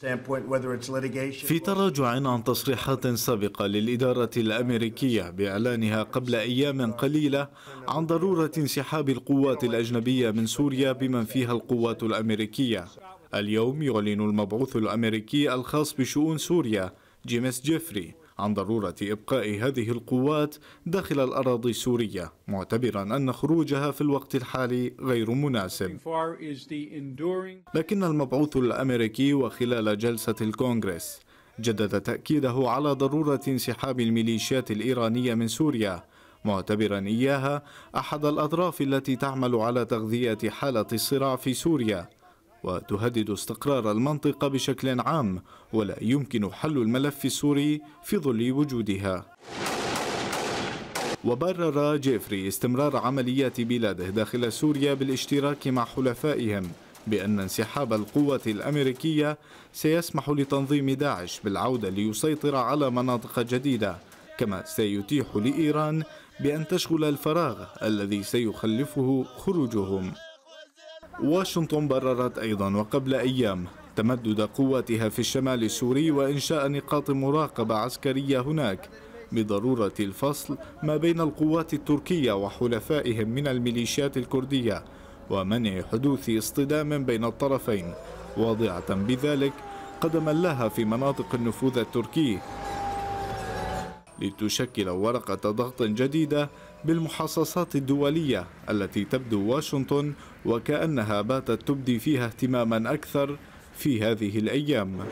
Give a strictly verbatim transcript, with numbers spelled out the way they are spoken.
في تراجع عن تصريحات سابقة للإدارة الأمريكية بإعلانها قبل أيام قليلة عن ضرورة انسحاب القوات الأجنبية من سوريا بمن فيها القوات الأمريكية. اليوم يعلن المبعوث الأمريكي الخاص بشؤون سوريا جيمس جيفري عن ضرورة إبقاء هذه القوات داخل الأراضي السورية، معتبرا أن خروجها في الوقت الحالي غير مناسب. لكن المبعوث الأمريكي وخلال جلسة الكونغرس جدد تأكيده على ضرورة انسحاب الميليشيات الإيرانية من سوريا، معتبرا إياها أحد الأطراف التي تعمل على تغذية حالة الصراع في سوريا وتهدد استقرار المنطقة بشكل عام، ولا يمكن حل الملف السوري في ظل وجودها. وبرر جيفري استمرار عمليات بلاده داخل سوريا بالاشتراك مع حلفائهم بأن انسحاب القوات الأمريكية سيسمح لتنظيم داعش بالعودة ليسيطر على مناطق جديدة، كما سيتيح لإيران بأن تشغل الفراغ الذي سيخلفه خروجهم. واشنطن بررت أيضا وقبل أيام تمدد قواتها في الشمال السوري وإنشاء نقاط مراقبة عسكرية هناك، بضرورة الفصل ما بين القوات التركية وحلفائهم من الميليشيات الكردية ومنع حدوث اصطدام بين الطرفين، واضعة بذلك قدما لها في مناطق النفوذ التركي لتشكل ورقة ضغط جديدة بالمحصصات الدولية التي تبدو واشنطن وكأنها باتت تبدي فيها اهتماما أكثر في هذه الأيام.